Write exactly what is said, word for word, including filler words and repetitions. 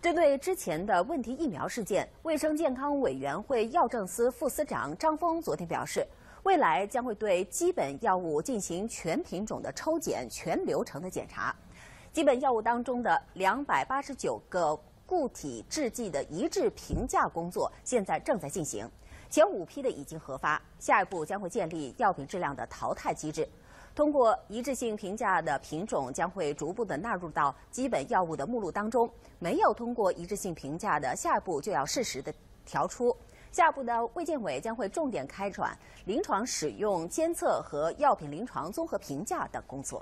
针对之前的问题疫苗事件，卫生健康委员会药政司副司长张峰昨天表示，未来将会对基本药物进行全品种的抽检、全流程的检查。基本药物当中的两百八十九个固体制剂的一致评价工作现在正在进行，前五批的已经核发，下一步将会建立药品质量的淘汰机制。 通过一致性评价的品种将会逐步的纳入到基本药物的目录当中，没有通过一致性评价的，下一步就要适时的调出。下一步呢，卫健委将会重点开展临床使用监测和药品临床综合评价等工作。